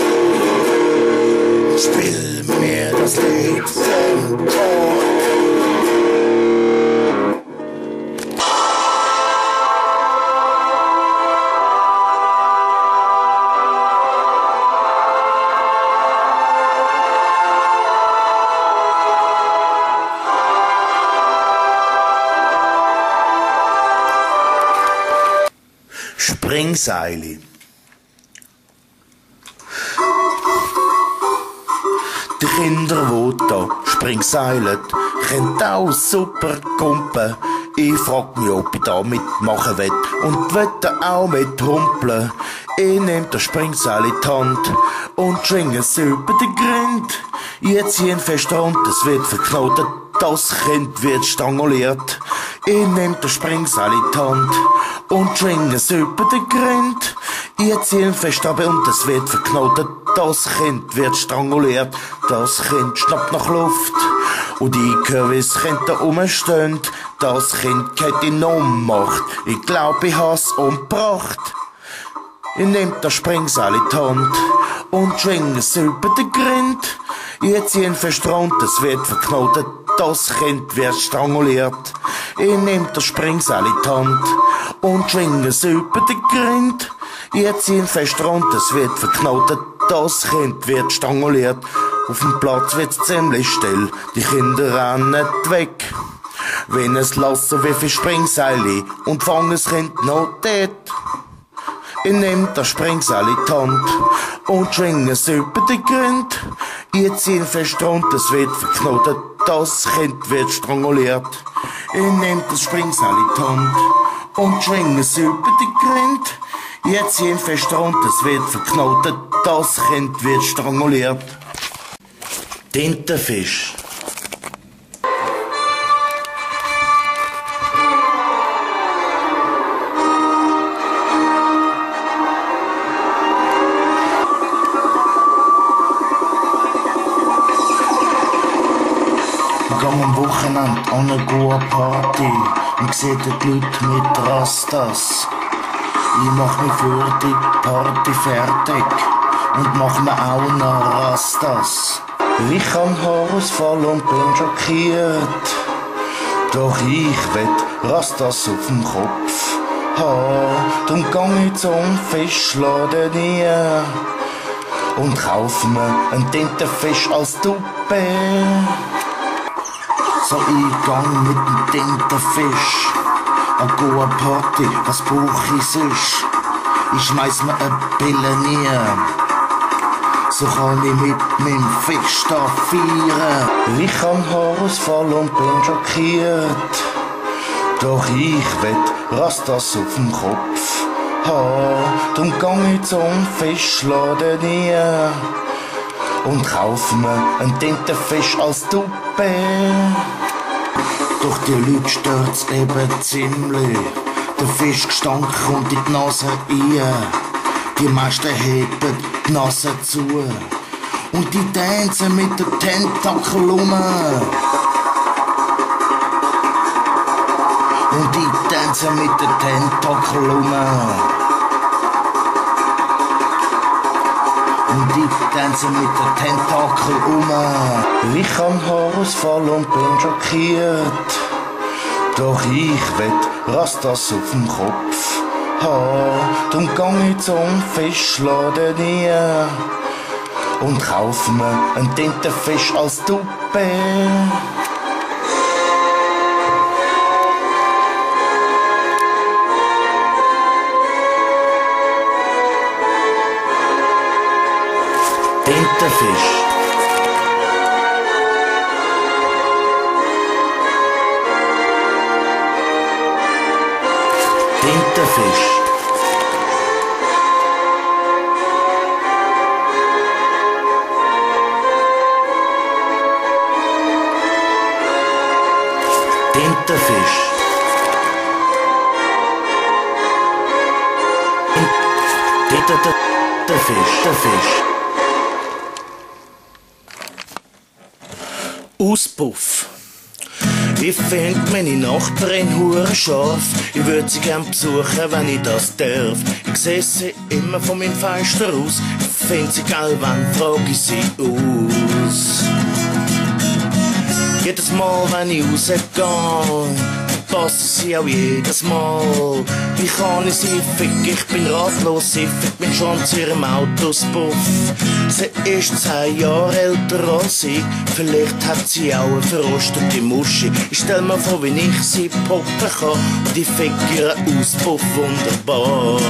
Spiel mir das Lied vom Kot. Springseili. Die Kinder, die da springseilen, können auch super kumpen. Ich frag mich, ob ich da mitmachen will und will auch mit humpeln. Ich nehm das Springseil in die Hand und schwinge es über den Grind. Ich zieh ihn fest an und es wird verknotet, das Kind wird stranguliert. Ich nehm das Springseil in die Hand und schwing es über den Grind. Ich zieh ihn fest ab und es wird verknotet, das Kind wird stranguliert. Das Kind schnappt nach Luft und ich höre, wie das Kind da rumstöhnt. Das Kind geht in Ohnmacht, ich glaub, ich hab's umgebracht. Ich nehm das Springseil in die Hand und schwing es über den Grind. Ich zieh ihn fest an und es wird verknotet, das Kind wird stranguliert. Ich nehm das Springseil in die Hand und schwing es über den Grind. Ich zieh ihn fest an und es wird verknotet, das Kind wird stranguliert. Auf dem Platz wird's ziemlich still, die Kinder rennen weg. Wenn es lassen, wie viel Springseile und fangen es Kind noch dort. Ich nehm das Springseil in die Hand und schwing es über den Grind. Ich zieh ihn fest an und es wird verknotet, das Kind wird stranguliert. Ich nehm das Springseil in die Hand und schwing es über den Grind. Ich zieh ihn fest an und es wird verknotet, das Kind wird stranguliert. Tintefisch. Ich gehe am Wochenende an eine gute Party und sehe die Leute mit Rastas. Ich mache mich für die Party fertig und mache mir auch noch Rastas. Ich kann Haarausfall und bin schockiert, doch ich will Rastas auf dem Kopf haben. Darum gehe ich zum Fischladen hier und kaufe mir einen Tintenfisch als Tuppe. So, ich gang mit dem Tintenfisch an goa Party, was brauch ich sonst? Ich schmeiß mir eine Pille rein, so kann ich mit meinem Fisch da feiern. Ich kann Haarausfall und bin schockiert, doch ich will Rastas auf dem Kopf haben. Darum gang ich zum Fischladen rein und kauf mir einen Tintenfisch als Tuppe. Doch die Leute stört's eben ziemlich, der Fischgestank kommt in die Nase rein. Die meisten heben die Nase zu und die tanzen mit den Tentakeln rum. Und die tanzen mit den Tentakeln rum. Und die tanzen mit den Tentakeln rum. Ich kann Haarausfall und bin schockiert, doch ich will Rastas auf dem Kopf haben. Darum gehe ich zum Fischladen rein und kaufe mir einen Tintenfisch als Tuppe. Tintefisch. Tintefisch. Tintefisch. Tintefisch. Uspuff. Ich find meine Nachbarin hure scharf. Ich würd sie gern besuchen, wenn ich das darf. Ich seh sie immer von meinem Fenster aus. Ich find sie geil, wann frag ich sie aus. Jedes Mal, wenn ich rausgang, verpasse ich sie auch jedes Mal. Wie kann ich sie ficken? Ich bin ratlos, ich fick mich schon zu ihrem Autospuff. Sie ist 10 Jahre älter als ich, vielleicht hat sie auch eine verrostete Muschi. Ich stell mir vor, wie ich sie poppen kann, und ich fick ihren Auspuff wunderbar.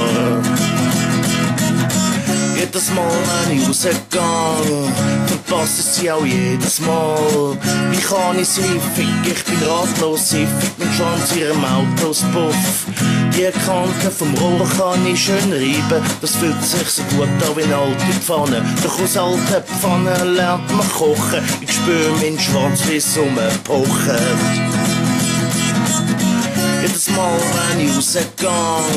Jedes Mal, wenn ich rausgang, verpasse ich sie auch jedes Mal. Wie kann ich sie ficken? Ich bin ratlos, ich fick mich schon zu ihrem Autospuff. Die Kanten vom Rohr kann ich schön reiben, das fühlt sich so gut an wie eine alte Pfanne. Doch aus alten Pfannen lernt man kochen, ich spür meinen Schwanz wie es rumpochen. Jedes Mal, wenn ich rausgang,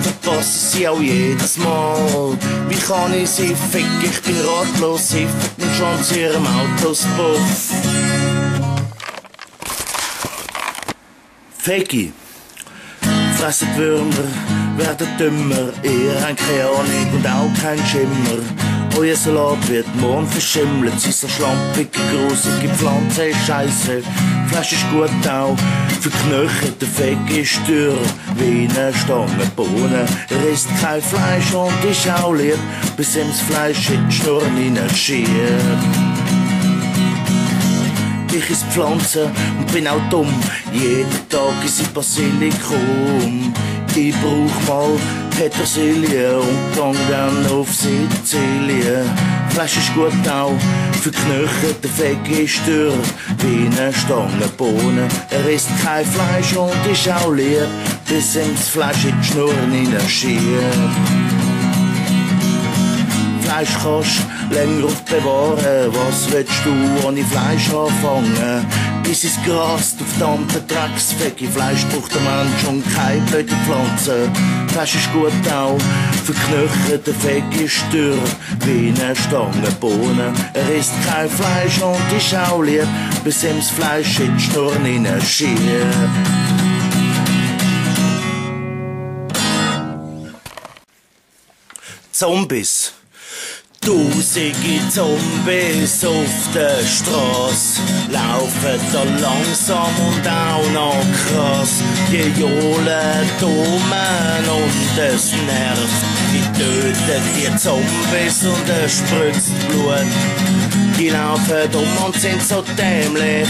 verpasse ich sie auch jedes Mal. Wie kann ich sie ficken? Ich bin ratlos, ich fick mich schon zu ihrem Autospuff. Fegi. Fressen die Würmer, werden dümmer, ihr habt keine Ahnung und auch keinen Schimmer. Euer Salat wird morgen verschimmelt, sie ist so schlampige, grusige Pflanze ist scheisse. Fleisch ist gut auch für Knöchel, der Feg ist dürr wie eine Stange Bohnen. Er isst kein Fleisch und ist auch lieb, bis ihm das Fleisch in die Schnurr hineinschiebt. Ich esse Pflanzen und bin auch dumm. Jeden Tag esse ich Basilikum. Ich brauch mal Petersilie und gang dann auf Sizilien. Fleisch ist gut auch für Knöchel, der Feg ist dürr wie eine Stange Bohnen. Er isst kein Fleisch und ist auch leer, bis ihm das Fleisch in die Schnurr hineinschiebt. Fleisch kannst du länger aufbewahren, was willst du ohne Fleisch anfangen? Bis es grast auf der anderen Drecksfäcke, Fleisch braucht der Mensch und keine blöde Pflanze. Fleisch ist gut auch für Knöchel, der Feg ist dürr wie eine Stange Bohnen. Er isst kein Fleisch und ist auch lieb, bis ihm das Fleisch in die Schnurr hineinschiebt. Zombies. Tausende Zombies auf der Straße laufen so langsam und auch noch krass. Die johlen Daumen und es nervt. Die töten die Zombies und es spritzt Blut. Die laufen um und sind so dämlich.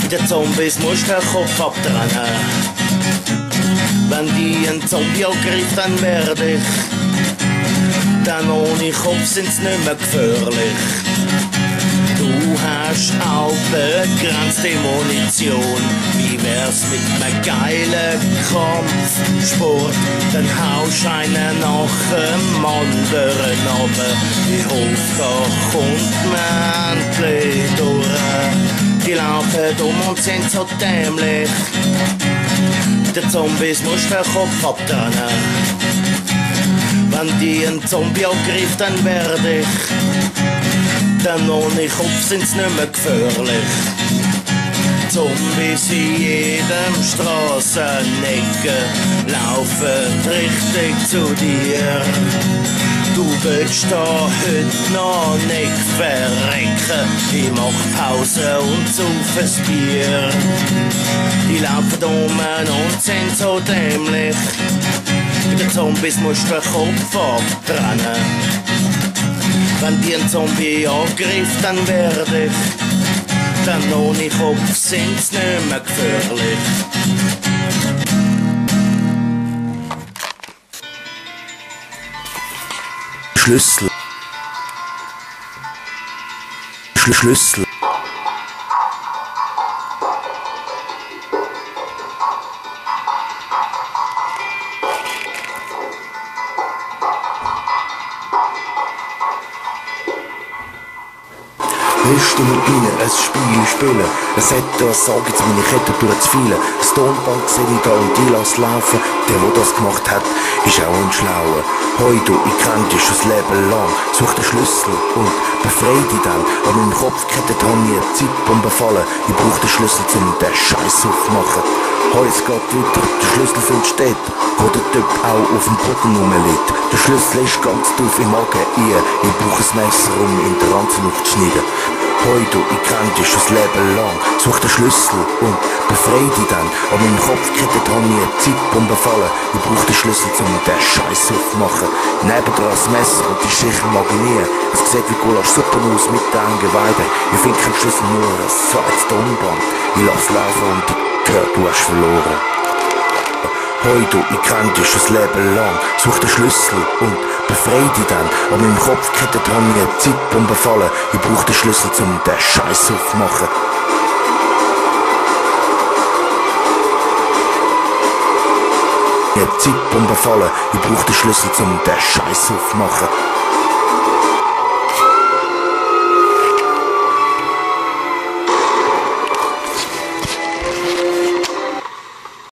Bei den Zombies musst du den Kopf abdrehen. Wenn die einen Zombie angreift, dann werde ich. Denn ohne Kopf sind's nicht mehr gefährlich. Du hast auch begrenzte Munition. Wie wär's mit einem geilen Kampfsport? Dann haust einen nach dem anderen runter. Ich hoffe, da kommt man endlich durch. Die laufen um und sind so dämlich. Den Zombies musst du den Kopf abdrehen. Wenn die einen Zombie angreift, dann werde ich. Denn ohne Kopf sind's nicht mehr gefährlich. Zombies in jedem Strasseneck laufen richtig zu dir. Du willst da heute noch nicht verrecken. Ich mach Pause und sauf ein Bier. Die laufen um und sind so dämlich. Bei den Zombies musst du den Kopf abtrennen. Wenn dir ein Zombie angreift, dann werde ich. Denn ohne Kopf sind's nicht mehr gefährlich. Schlüssel. Schlüssel. Rüstung und Bienen, ein Spiel spielen, es hätte was sagen, jetzt meine Kette durch zu vielen, das Tonband sehe ich da und ich lasse laufen, der das gemacht hat, ist auch ein Schlauer. Heute, ich kenne dich schon das Leben lang, such den Schlüssel und befreie dich dann, an meinem Kopf gekettet habe ich eine Zeitbombe fallen, ich brauche den Schlüssel, um den Scheiß aufzumachen. Heute es geht weiter, der Schlüssel findest du dort, wo der Typ auch auf dem Boden rumliegt. Der Schlüssel ist ganz tief im Magen, ich brauche ein Messer, um in den Ranzen aufzuschneiden. Heute, ich kenne dich schon das Leben lang, such den Schlüssel und befreie dich dann. An meinem Kopf gekettet habe ich eine Zeitbombe fallen, ich brauche den Schlüssel, um den Scheiß aufzumachen. Nebendran das Messer und die Schicht mag ich nie, es sieht wie Gulaschsuppen aus mit den Eingeweiden. Ich finde keinen Schlüssel, nur ein zweites Tonband, ich lasse laufen und du hast verloren. Heute, ich kenne dich schon das Leben lang, such den Schlüssel und befreie dich dann. An meinem Kopf gekettet habe ich eine Zeitbombe fallen, ich brauche den Schlüssel, um den Scheiß aufzumachen. Ich brauche den Schlüssel, um den Scheiß aufzumachen.